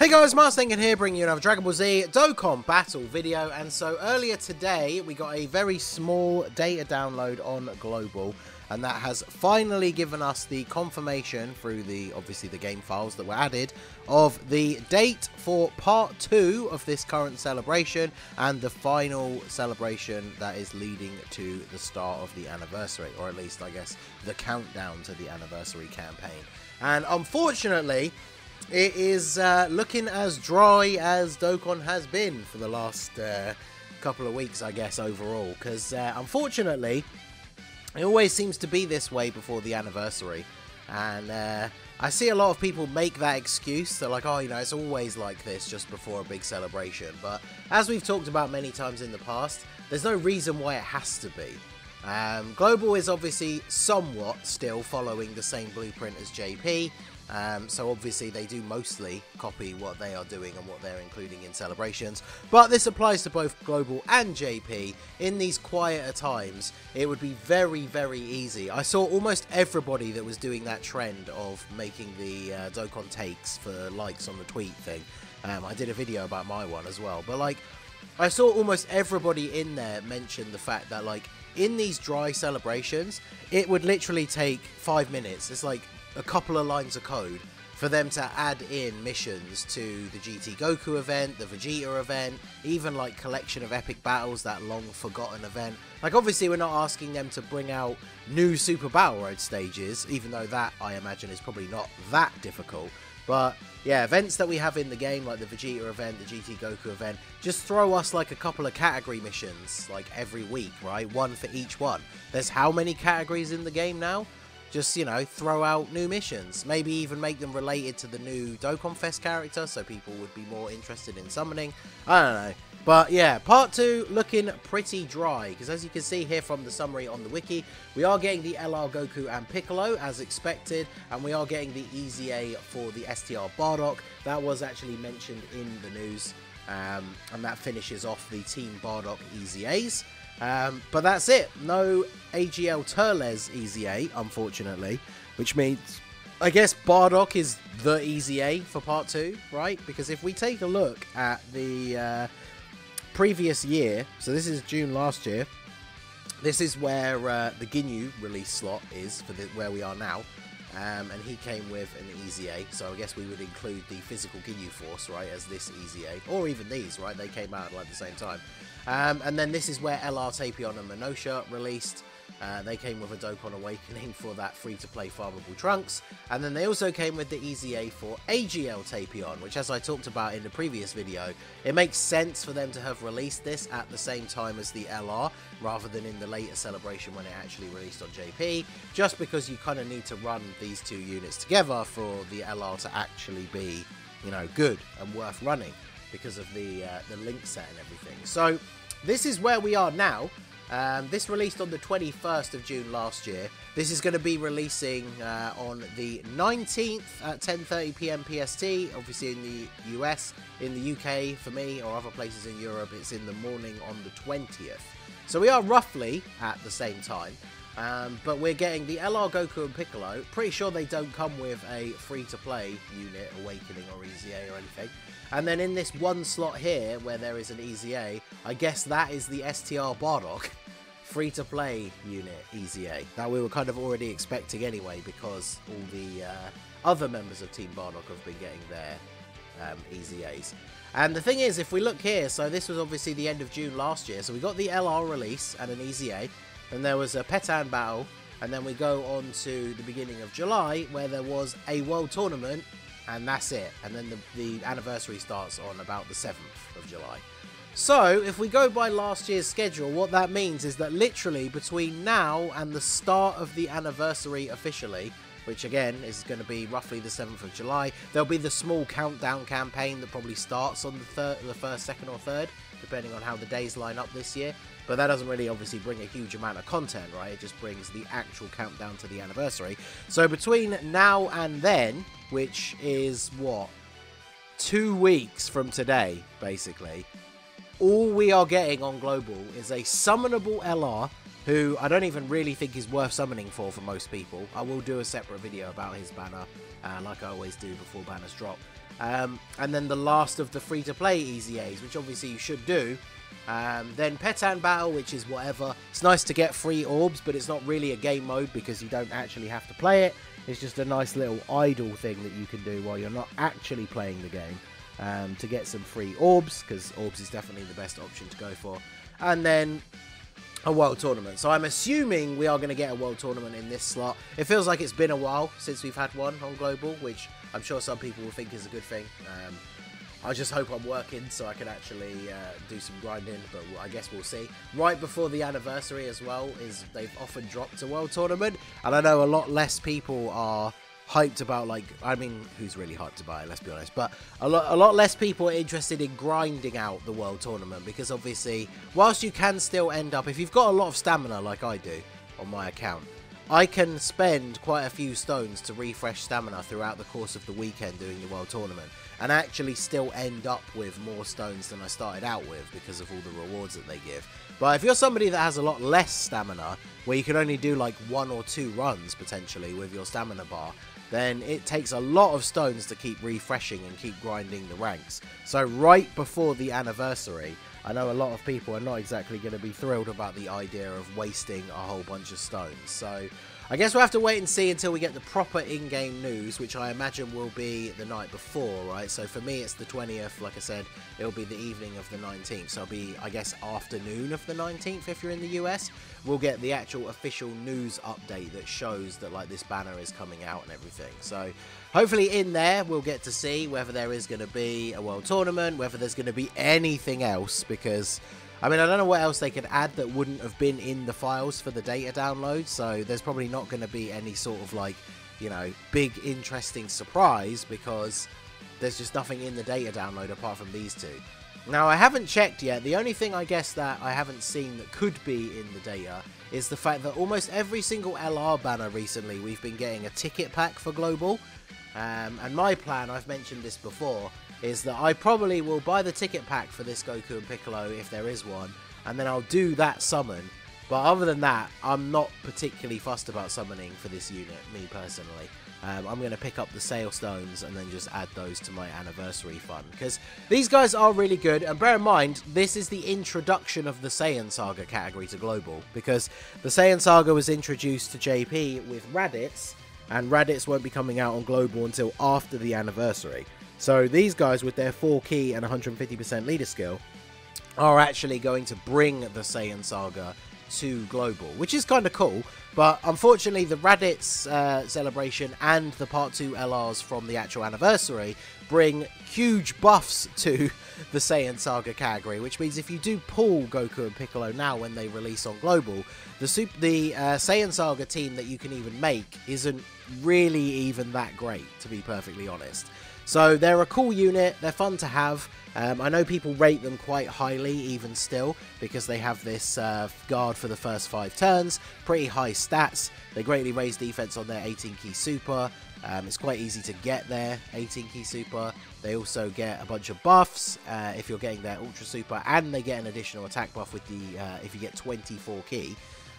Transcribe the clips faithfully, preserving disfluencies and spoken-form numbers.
Hey guys, Masked Ningen here, bringing you another Dragon Ball Z Dokkan Battle video. And so earlier today, we got a very small data download on Global, and that has finally given us the confirmation through the, obviously the game files that were added, of the date for part two of this current celebration and the final celebration that is leading to the start of the anniversary, or at least I guess the countdown to the anniversary campaign. And unfortunately, it is uh, looking as dry as Dokkan has been for the last uh, couple of weeks, I guess, overall. Because, uh, unfortunately, it always seems to be this way before the anniversary. And uh, I see a lot of people make that excuse. They're like, oh, you know, it's always like this just before a big celebration. But as we've talked about many times in the past, there's no reason why it has to be. Um, Global is obviously somewhat still following the same blueprint as J P. Um, so obviously they do mostly copy what they are doing and what they're including in celebrations, but this applies to both Global and J P. In these quieter times, it would be very, very easy. I saw almost everybody that was doing that trend of making the uh, Dokkan takes for likes on the tweet thing. Um, I did a video about my one as well, but like, I saw almost everybody in there mention the fact that like, in these dry celebrations, it would literally take five minutes. It's like a couple of lines of code for them to add in missions to the G T Goku event, the Vegeta event, even like Collection of Epic Battles, that long forgotten event. Like obviously we're not asking them to bring out new Super Battle Road stages, even though that I imagine is probably not that difficult. But yeah, events that we have in the game like the Vegeta event, the G T Goku event, just throw us like a couple of category missions like every week, right? One for each one. There's how many categories in the game now? Just, you know, throw out new missions. Maybe even make them related to the new Dokkan Fest character so people would be more interested in summoning. I don't know. But yeah, part two looking pretty dry. Because as you can see here from the summary on the wiki, we are getting the L R Goku and Piccolo as expected. And we are getting the E Z A for the S T R Bardock. That was actually mentioned in the news. Um, and that finishes off the Team Bardock E Z As. Um, but that's it. No A G L Turles E Z A, unfortunately, which means I guess Bardock is the E Z A for part two, right? Because if we take a look at the uh, previous year, so this is June last year, this is where uh, the Ginyu release slot is for the, where we are now, um, and he came with an E Z A, so I guess we would include the physical Ginyu Force, right, as this E Z A, or even these, right? They came out at like the same time. Um, and then this is where L R Tapion and Minosha released. Uh, they came with a Dokkan Awakening for that free-to-play farmable Trunks. And then they also came with the E Z A for A G L Tapion, which as I talked about in the previous video, it makes sense for them to have released this at the same time as the L R, rather than in the later celebration when it actually released on J P, just because you kind of need to run these two units together for the L R to actually be, you know, good and worth running, because of the uh, the link set and everything. So this is where we are now. Um, this released on the twenty-first of June last year. This is going to be releasing uh, on the nineteenth at ten thirty p m P S T, obviously in the U S. In the U K for me, or other places in Europe, it's in the morning on the twentieth. So we are roughly at the same time. Um, but we're getting the L R Goku and Piccolo. Pretty sure they don't come with a free-to-play unit, Awakening or E Z A or anything. And then in this one slot here, where there is an E Z A, I guess that is the S T R Bardock free-to-play unit E Z A. That we were kind of already expecting anyway, because all the uh, other members of Team Bardock have been getting their um, E Z As. And the thing is, if we look here, so this was obviously the end of June last year, so we got the L R release and an E Z A. And there was a Petan battle, and then we go on to the beginning of July, where there was a world tournament, and that's it. And then the, the anniversary starts on about the seventh of July. So, if we go by last year's schedule, what that means is that literally between now and the start of the anniversary officially, which again is going to be roughly the seventh of July, there'll be the small countdown campaign that probably starts on the, third, the first, second or third, depending on how the days line up this year. But that doesn't really obviously bring a huge amount of content, right? It just brings the actual countdown to the anniversary. So between now and then, which is what? Two weeks from today, basically. All we are getting on Global is a summonable L R, who I don't even really think is worth summoning for for most people. I will do a separate video about his banner, uh, like I always do before banners drop. Um, and then the last of the free-to-play E Z As, which obviously you should do. Um, then Petan Battle, which is whatever. It's nice to get free orbs, but it's not really a game mode because you don't actually have to play it. It's just a nice little idle thing that you can do while you're not actually playing the game um, to get some free orbs, because orbs is definitely the best option to go for. And then a world tournament. So I'm assuming we are going to get a world tournament in this slot. It feels like it's been a while since we've had one on global, which I'm sure some people will think is a good thing. Um, I just hope I'm working so I can actually uh, do some grinding, but I guess we'll see. Right before the anniversary as well, is they've often dropped a world tournament, and I know a lot less people are hyped about, like, I mean, who's really hyped about it, let's be honest, but a lot, a lot less people are interested in grinding out the world tournament, because obviously, whilst you can still end up, if you've got a lot of stamina like I do on my account, I can spend quite a few stones to refresh stamina throughout the course of the weekend doing the world tournament, and actually still end up with more stones than I started out with because of all the rewards that they give. But if you're somebody that has a lot less stamina, where you can only do like one or two runs potentially with your stamina bar, then it takes a lot of stones to keep refreshing and keep grinding the ranks. So right before the anniversary, I know a lot of people are not exactly going to be thrilled about the idea of wasting a whole bunch of stones. So I guess we'll have to wait and see until we get the proper in-game news, which I imagine will be the night before, right? So for me, it's the twentieth. Like I said, it'll be the evening of the nineteenth. So it'll be, I guess, afternoon of the nineteenth if you're in the U S. We'll get the actual official news update that shows that, like, this banner is coming out and everything. So hopefully in there we'll get to see whether there is going to be a world tournament, whether there's going to be anything else, because I mean, I don't know what else they could add that wouldn't have been in the files for the data download, so there's probably not going to be any sort of, like, you know, big interesting surprise, because there's just nothing in the data download apart from these two. Now, I haven't checked yet. The only thing I guess that I haven't seen that could be in the data is the fact that almost every single L R banner recently we've been getting a ticket pack for global. Um, and my plan, I've mentioned this before, is that I probably will buy the ticket pack for this Goku and Piccolo if there is one, and then I'll do that summon. But other than that, I'm not particularly fussed about summoning for this unit, me personally. Um, I'm going to pick up the sale stones and then just add those to my anniversary fund, because these guys are really good. And bear in mind, this is the introduction of the Saiyan Saga category to global, because the Saiyan Saga was introduced to J P with Raditz, and Raditz won't be coming out on global until after the anniversary. So these guys, with their four key and one hundred fifty percent leader skill, are actually going to bring the Saiyan Saga to global, which is kind of cool. But unfortunately, the Raditz uh, celebration and the part two L Rs from the actual anniversary bring huge buffs to the Saiyan Saga category, which means if you do pull Goku and Piccolo now when they release on global, the super, the uh, Saiyan Saga team that you can even make isn't really even that great, to be perfectly honest. So they're a cool unit, they're fun to have. Um, I know people rate them quite highly even still, because they have this uh, guard for the first five turns, pretty high stats, they greatly raise defense on their eighteen key super, um, it's quite easy to get their eighteen key super. They also get a bunch of buffs uh, if you're getting their ultra super, and they get an additional attack buff with the uh, if you get twenty-four key.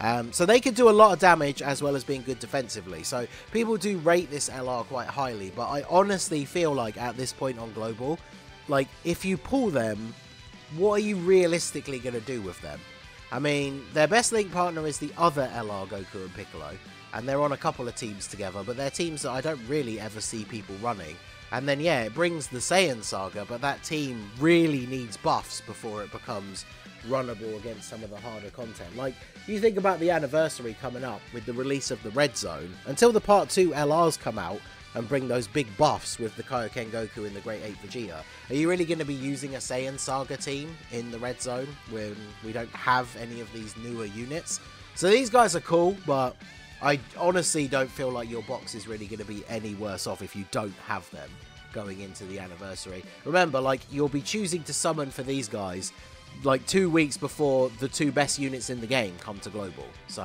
Um, so they can do a lot of damage as well as being good defensively. So people do rate this L R quite highly, but I honestly feel like at this point on global, like, if you pull them, what are you realistically going to do with them? I mean, their best link partner is the other L R Goku and Piccolo, and they're on a couple of teams together, but they're teams that I don't really ever see people running. And then, yeah, it brings the Saiyan Saga, but that team really needs buffs before it becomes runnable against some of the harder content. Like, you think about the anniversary coming up with the release of the Red Zone, until the part two L Rs come out and bring those big buffs with the Kaioken Goku and the Great Eight Vegeta, are you really going to be using a Saiyan Saga team in the Red Zone when we don't have any of these newer units? So these guys are cool, but I honestly don't feel like your box is really going to be any worse off if you don't have them going into the anniversary. Remember, like, you'll be choosing to summon for these guys like two weeks before the two best units in the game come to global. So,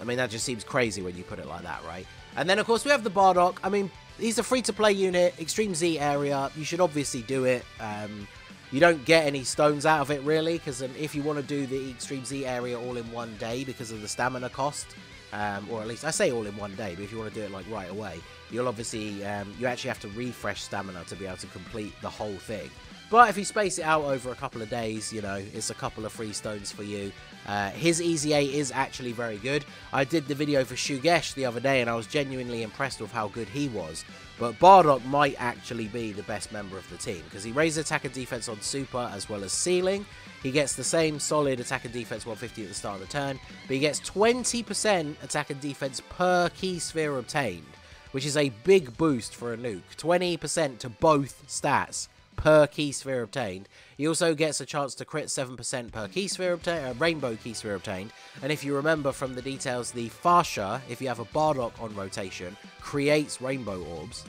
I mean, that just seems crazy when you put it like that, right? And then, of course, we have the Bardock. I mean, he's a free-to-play unit, Extreme Z area. You should obviously do it. Um, you don't get any stones out of it, really, because um, if you want to do the Extreme Z area all in one day because of the stamina cost, um, or at least I say all in one day, but if you want to do it like right away, you'll obviously, um, you actually have to refresh stamina to be able to complete the whole thing. But if you space it out over a couple of days, you know, it's a couple of free stones for you. Uh, his E Z A is actually very good. I did the video for Shugesh the other day, and I was genuinely impressed with how good he was. But Bardock might actually be the best member of the team, because he raises attack and defense on super as well as ceiling. He gets the same solid attack and defense one fifty at the start of the turn, but he gets twenty percent attack and defense per key sphere obtained, which is a big boost for a nuke. twenty percent to both stats per key sphere obtained. He also gets a chance to crit seven percent per key sphere obtained, uh, rainbow key sphere obtained. And if you remember from the details, the Fasha, if you have a Bardock on rotation, creates rainbow orbs.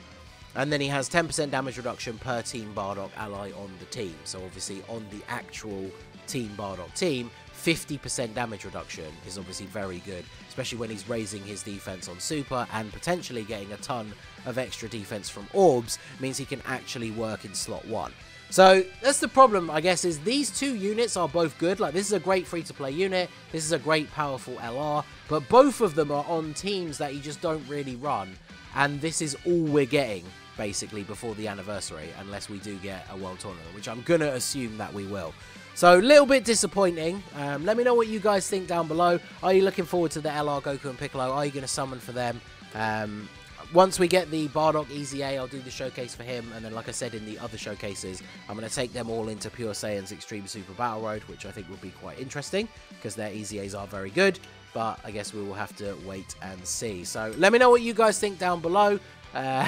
And then he has ten percent damage reduction per Team Bardock ally on the team. So obviously on the actual Team Bardock team, fifty percent damage reduction is obviously very good, especially when he's raising his defense on super and potentially getting a ton of extra defense from orbs, means he can actually work in slot one. So that's the problem, I guess, is these two units are both good. Like, this is a great free-to-play unit, this is a great powerful L R, but both of them are on teams that you just don't really run, and this is all we're getting basically before the anniversary, unless we do get a world tournament, which I'm gonna assume that we will. So, a little bit disappointing. Um, let me know what you guys think down below. Are you looking forward to the L R Goku and Piccolo? Are you going to summon for them? Um, once we get the Bardock E Z A, I'll do the showcase for him. And then, like I said, in the other showcases, I'm going to take them all into Pure Saiyan's Extreme Super Battle Road, which I think will be quite interesting because their E Z As are very good. But I guess we will have to wait and see. So, let me know what you guys think down below. Uh...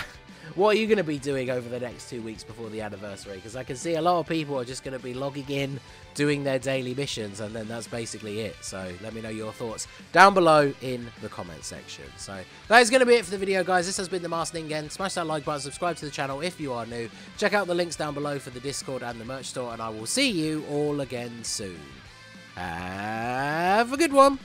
What are you going to be doing over the next two weeks before the anniversary? Because I can see a lot of people are just going to be logging in, doing their daily missions, and then that's basically it. So let me know your thoughts down below in the comment section. So that is going to be it for the video, guys. This has been The Masked Ningen. Smash that like button, subscribe to the channel if you are new. Check out the links down below for the Discord and the merch store, and I will see you all again soon. Have a good one.